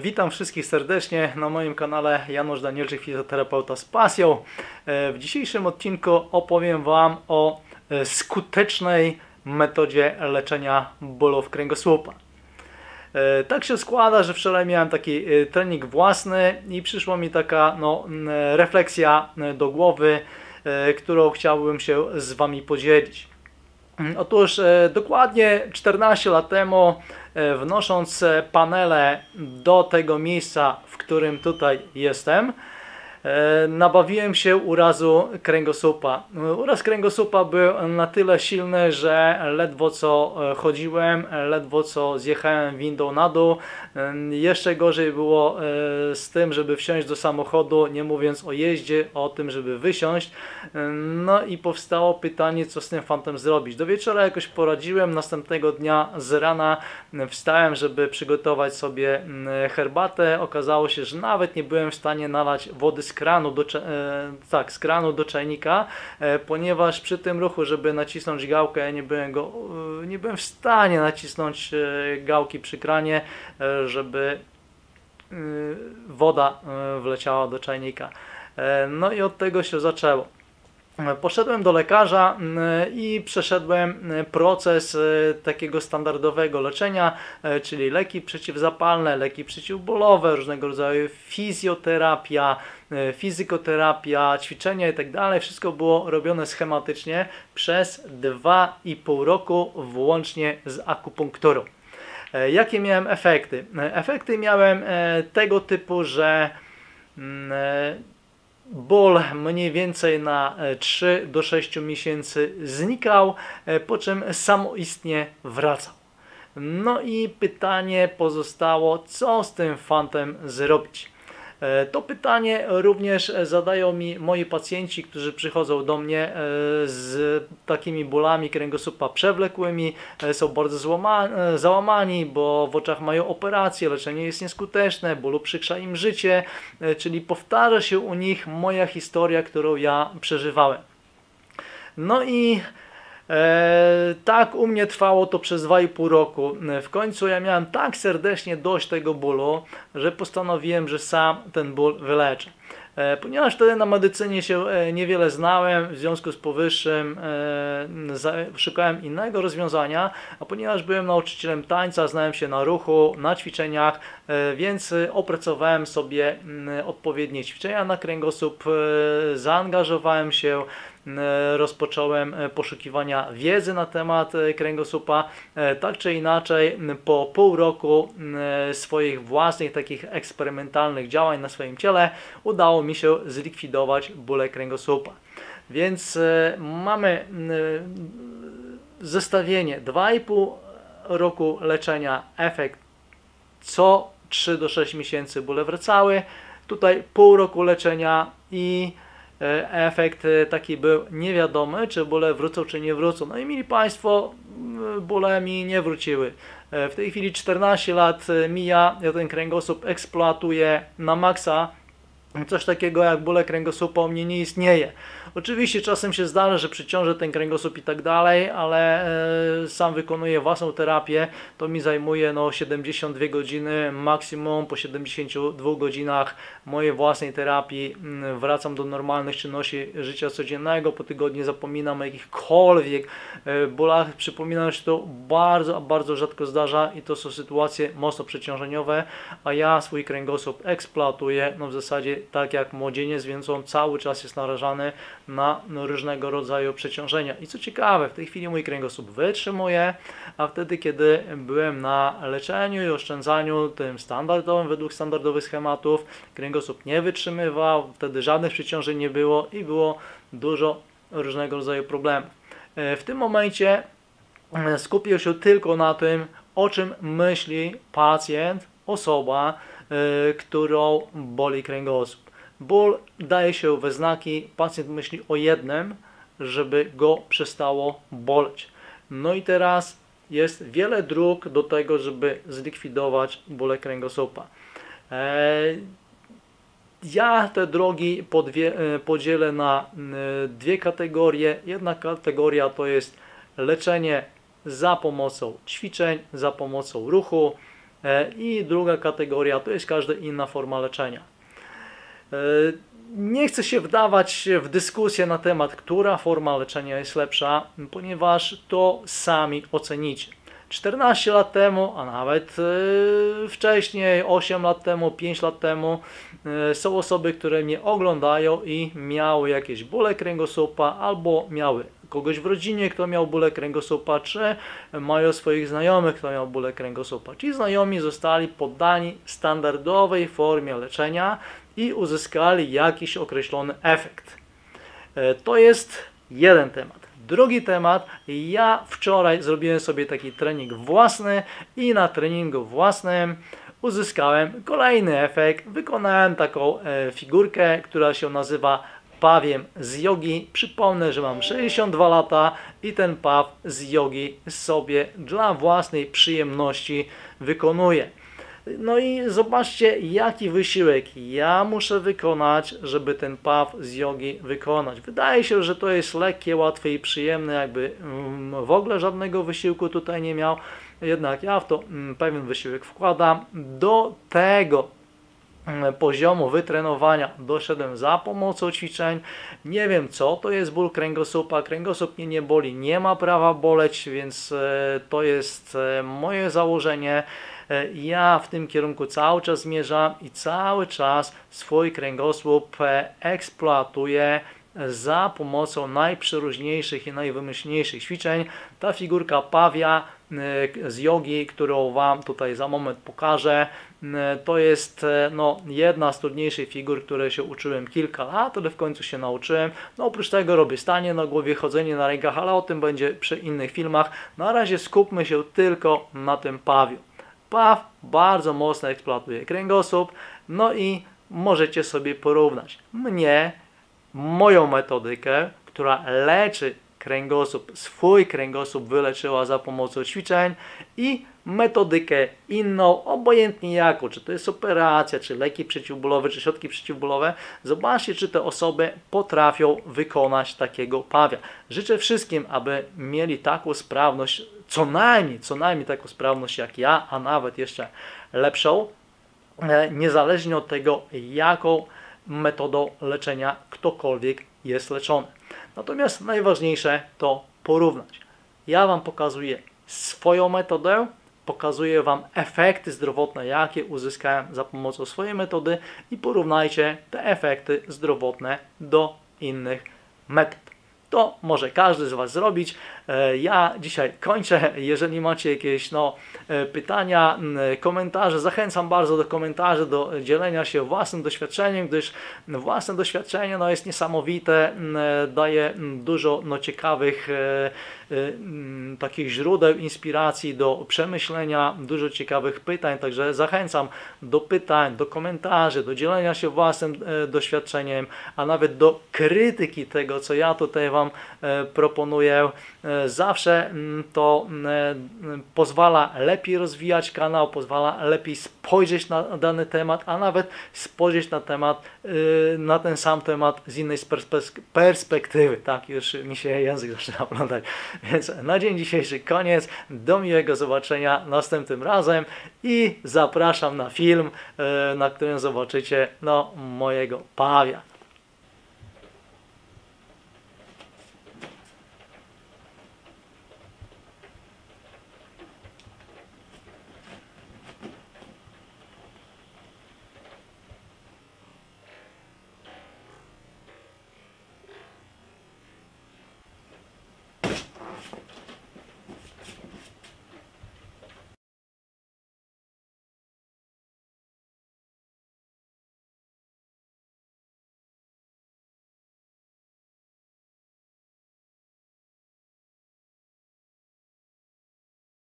Witam wszystkich serdecznie na moim kanale Janusz Danielczyk, fizjoterapeuta z pasją. W dzisiejszym odcinku opowiem Wam o skutecznej metodzie leczenia bólów kręgosłupa. Tak się składa, że wczoraj miałem taki trening własny i przyszła mi taka refleksja do głowy, którą chciałbym się z Wami podzielić. Otóż dokładnie 14 lat temu, wnosząc panele do tego miejsca, w którym tutaj jestem, nabawiłem się urazu kręgosłupa. Uraz kręgosłupa był na tyle silny, że ledwo co chodziłem, ledwo co zjechałem windą na dół. Jeszcze gorzej było z tym, żeby wsiąść do samochodu, nie mówiąc o jeździe, o tym, żeby wysiąść. No i powstało pytanie, co z tym fantem zrobić. Do wieczora jakoś poradziłem, następnego dnia z rana wstałem, żeby przygotować sobie herbatę. Okazało się, że nawet nie byłem w stanie nalać wody z kranu do czajnika, ponieważ przy tym ruchu, żeby nacisnąć gałkę, nie byłem w stanie nacisnąć gałki przy kranie, żeby woda wleciała do czajnika. No i od tego się zaczęło. Poszedłem do lekarza i przeszedłem proces takiego standardowego leczenia, czyli leki przeciwzapalne, leki przeciwbólowe, różnego rodzaju fizjoterapia, fizykoterapia, ćwiczenia itd. Wszystko było robione schematycznie przez 2,5 roku włącznie z akupunkturą. Jakie miałem efekty? Efekty miałem tego typu, że ból mniej więcej na 3 do 6 miesięcy znikał, po czym samoistnie wracał. No i pytanie pozostało, co z tym fantem zrobić? To pytanie również zadają mi moi pacjenci, którzy przychodzą do mnie z takimi bólami kręgosłupa przewlekłymi, są bardzo załamani, bo w oczach mają operacje, leczenie jest nieskuteczne, ból uprzykrza im życie, czyli powtarza się u nich moja historia, którą ja przeżywałem. No i tak u mnie trwało to przez 2,5 roku. W końcu ja miałem tak serdecznie dość tego bólu, że postanowiłem, że sam ten ból wyleczę. Ponieważ wtedy na medycynie się niewiele znałem, w związku z powyższym szukałem innego rozwiązania, a ponieważ byłem nauczycielem tańca, znałem się na ruchu, na ćwiczeniach, więc opracowałem sobie odpowiednie ćwiczenia na kręgosłup, zaangażowałem się, rozpocząłem poszukiwania wiedzy na temat kręgosłupa. Tak czy inaczej, po pół roku swoich własnych takich eksperymentalnych działań na swoim ciele udało mi się zlikwidować bóle kręgosłupa. Więc mamy zestawienie 2,5 roku leczenia, efekt co 3 do 6 miesięcy bóle wracały, tutaj pół roku leczenia i efekt taki był niewiadomy, czy bóle wrócą, czy nie wrócą. No i mili Państwo, bóle mi nie wróciły. W tej chwili 14 lat mija, ja ten kręgosłup eksploatuję na maksa. Coś takiego jak bóle kręgosłupa u mnie nie istnieje. Oczywiście czasem się zdarza, że przyciążę ten kręgosłup i tak dalej, ale sam wykonuję własną terapię. To mi zajmuje 72 godziny maksimum. Po 72 godzinach mojej własnej terapii wracam do normalnych czynności życia codziennego. Po tygodniu zapominam o jakichkolwiek bólach. Przypominam, że to bardzo, bardzo rzadko zdarza i to są sytuacje mocno przeciążeniowe, a ja swój kręgosłup eksploatuję w zasadzie tak jak młodzieniec, więc on cały czas jest narażany na różnego rodzaju przeciążenia. I co ciekawe, w tej chwili mój kręgosłup wytrzymuje, a wtedy, kiedy byłem na leczeniu i oszczędzaniu tym standardowym, według standardowych schematów, kręgosłup nie wytrzymywał, wtedy żadnych przeciążeń nie było i było dużo różnego rodzaju problemów. W tym momencie skupię się tylko na tym, o czym myśli pacjent, osoba, którą boli kręgosłup. Ból daje się we znaki, pacjent myśli o jednym, żeby go przestało boleć. No i teraz jest wiele dróg do tego, żeby zlikwidować bóle kręgosłupa. Ja te drogi podzielę na dwie kategorie. Jedna kategoria to jest leczenie za pomocą ćwiczeń, za pomocą ruchu, I druga kategoria to jest każda inna forma leczenia. Nie chcę się wdawać w dyskusję na temat, która forma leczenia jest lepsza, ponieważ to sami ocenicie. 14 lat temu, a nawet wcześniej, 8 lat temu, 5 lat temu są osoby, które mnie oglądają i miały jakieś bóle kręgosłupa albo miały kogoś w rodzinie, kto miał bóle kręgosłupa, czy mają swoich znajomych, kto miał bóle kręgosłupa. Ci znajomi zostali poddani standardowej formie leczenia i uzyskali jakiś określony efekt. To jest jeden temat. Drugi temat, ja wczoraj zrobiłem sobie taki trening własny i na treningu własnym uzyskałem kolejny efekt. Wykonałem taką figurkę, która się nazywa pawiem z jogi. Przypomnę, że mam 62 lata i ten paw z jogi sobie dla własnej przyjemności wykonuję. No i zobaczcie, jaki wysiłek ja muszę wykonać, żeby ten paw z jogi wykonać. Wydaje się, że to jest lekkie, łatwe i przyjemne, jakby w ogóle żadnego wysiłku tutaj nie miał. Jednak ja w to pewien wysiłek wkładam. Do tego poziomu wytrenowania doszedłem za pomocą ćwiczeń. Nie wiem, co to jest ból kręgosłupa. Kręgosłup mnie nie boli, nie ma prawa boleć, więc to jest moje założenie. Ja w tym kierunku cały czas zmierzam i cały czas swój kręgosłup eksploatuję za pomocą najprzeróżniejszych i najwymyślniejszych ćwiczeń. Ta figurka pawia z jogi, którą Wam tutaj za moment pokażę, to jest jedna z trudniejszych figur, które się uczyłem kilka lat, ale w końcu się nauczyłem. No, oprócz tego robię stanie na głowie, chodzenie na rękach, ale o tym będzie przy innych filmach. Na razie skupmy się tylko na tym pawiu. Paw bardzo mocno eksploatuje kręgosłup, no i możecie sobie porównać mnie, moją metodykę, która leczy kręgosłup, swój kręgosłup wyleczyła za pomocą ćwiczeń, i metodykę inną, obojętnie jaką, czy to jest operacja, czy leki przeciwbólowe, czy środki przeciwbólowe. Zobaczcie, czy te osoby potrafią wykonać takiego pawia. Życzę wszystkim, aby mieli taką sprawność, co najmniej taką sprawność jak ja, a nawet jeszcze lepszą, niezależnie od tego, jaką metodą leczenia ktokolwiek jest leczony. Natomiast najważniejsze to porównać. Ja Wam pokazuję swoją metodę, pokazuję Wam efekty zdrowotne, jakie uzyskałem za pomocą swojej metody, i porównajcie te efekty zdrowotne do innych metod. To może każdy z Was zrobić. Ja dzisiaj kończę. Jeżeli macie jakieś pytania, komentarze, zachęcam bardzo do komentarzy, do dzielenia się własnym doświadczeniem, gdyż własne doświadczenie jest niesamowite, daje dużo ciekawych takich źródeł inspiracji do przemyślenia, dużo ciekawych pytań, także zachęcam do pytań, do komentarzy, do dzielenia się własnym doświadczeniem, a nawet do krytyki tego, co ja tutaj Wam proponuję. Zawsze to pozwala lepiej rozwijać kanał, pozwala lepiej spojrzeć na dany temat, a nawet spojrzeć na ten sam temat z innej perspektywy. Tak, już mi się język zaczyna oglądać. Więc na dzień dzisiejszy koniec. Do miłego zobaczenia następnym razem i zapraszam na film, na którym zobaczycie mojego pawia.